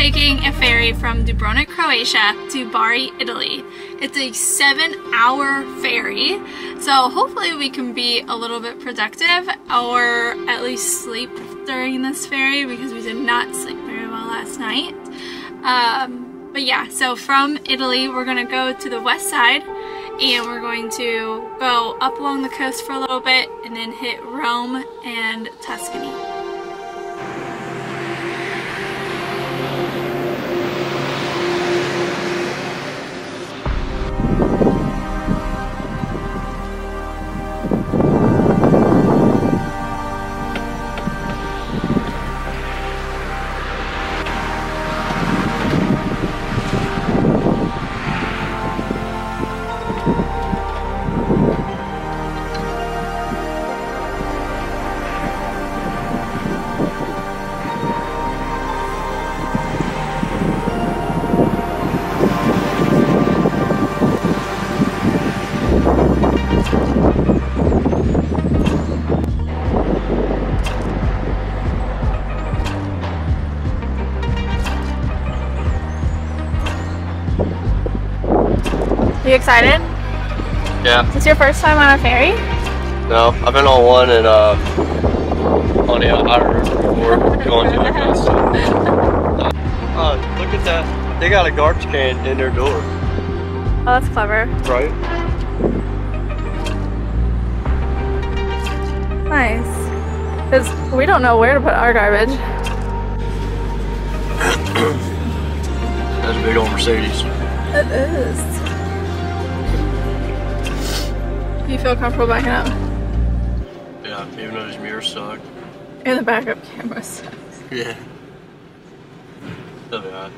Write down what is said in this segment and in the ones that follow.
taking a ferry from Dubrovnik, Croatia to Bari, Italy. It's a 7-hour ferry, so hopefully we can be a little bit productive or at least sleep during this ferry because we did not sleep very well last night. But yeah, so from Italy we're going to go to the west side and we're going to go up along the coast for a little bit and then hit Rome and Tuscany. You excited? Yeah. Is this your first time on a ferry? No, I've been on one and on the Irish before going to the coast. Look at that! They got a garbage can in their door. Oh, that's clever. Right? Nice. Because we don't know where to put our garbage. That's a big old Mercedes. It is. You feel comfortable backing up? Yeah, even though these mirrors suck. And the backup camera sucks. Yeah. That'll be odd.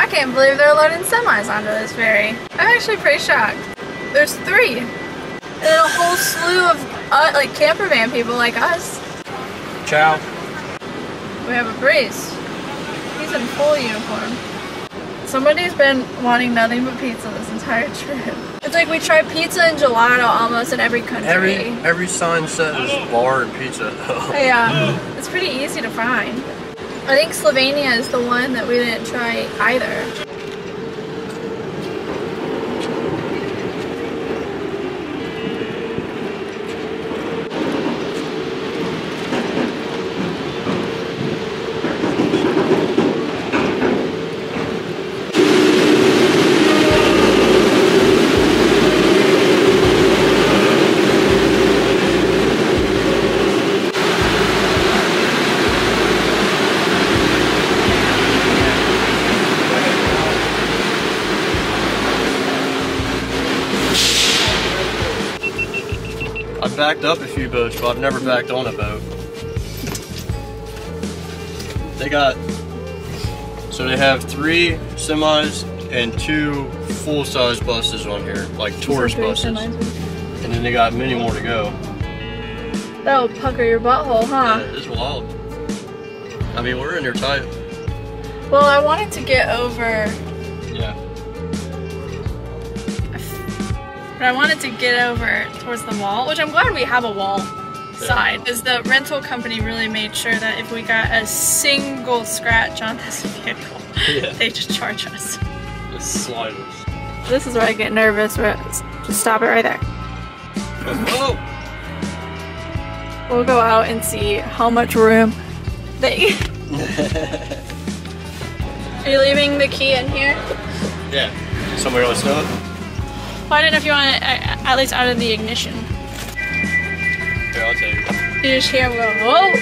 I can't believe they're loading semis onto this ferry. I'm actually pretty shocked. There's three. And a whole slew of like camper van people like us. Ciao. We have a priest. He's in full uniform. Somebody's been wanting nothing but pizza this entire trip. It's like we try pizza and gelato almost in every country. Every sign says bar and pizza. Yeah, it's pretty easy to find. I think Slovenia is the one that we didn't try either. I've backed up a few boats, but I've never backed on a boat. So they have 3 semis and 2 full-size buses on here, like tourist buses. Semis. And then they got many more to go. That'll pucker your butthole, huh? Yeah, it's wild. I mean, we're in here tight. Well, I wanted to get over... Yeah. But I wanted to get over towards the wall, which I'm glad we have a wall side, because the rental company really made sure that if we got a single scratch on this vehicle, they just charge us. The sliders. This is where I get nervous, but just stop it right there. Whoa. We'll go out and see how much room they... Are you leaving the key in here? Yeah. Somebody else know it? Well, I don't know if you want it at least out of the ignition. Here, I'll take it. You just hear, whoa!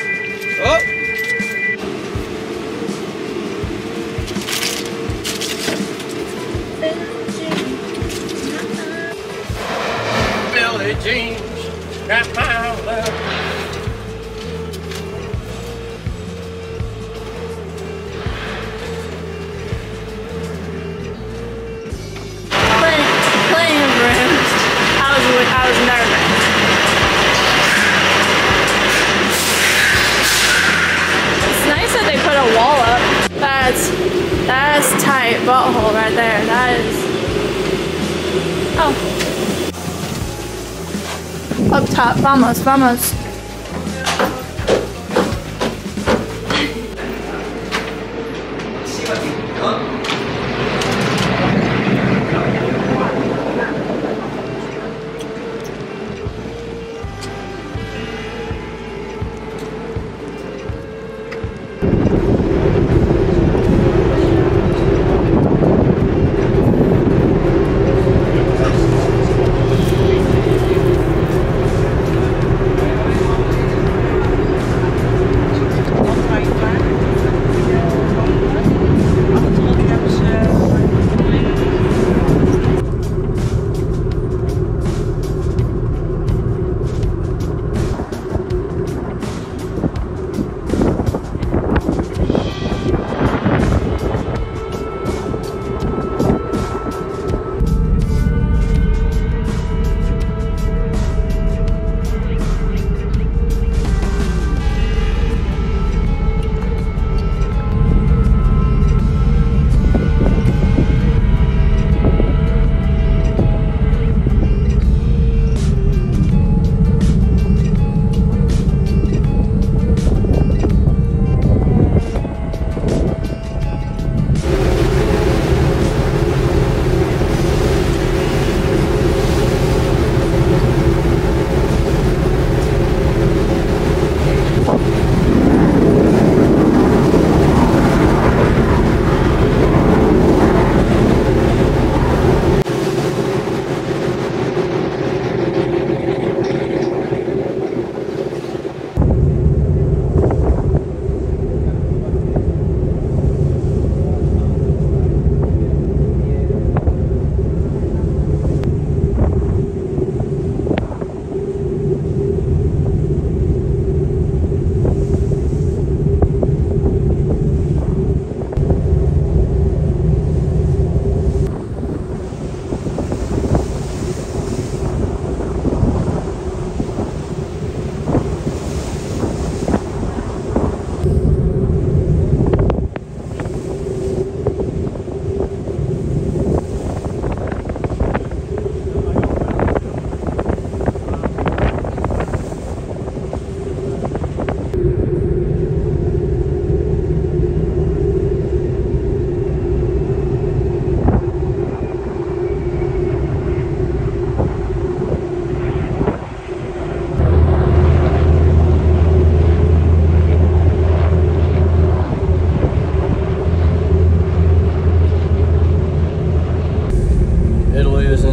Oh! Billy Jean's got my love. That's tight butthole right there. That is. Oh. Up top. Vamos, vamos. Let's see what we've done.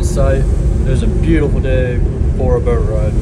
Sight. It was a beautiful day for a boat ride.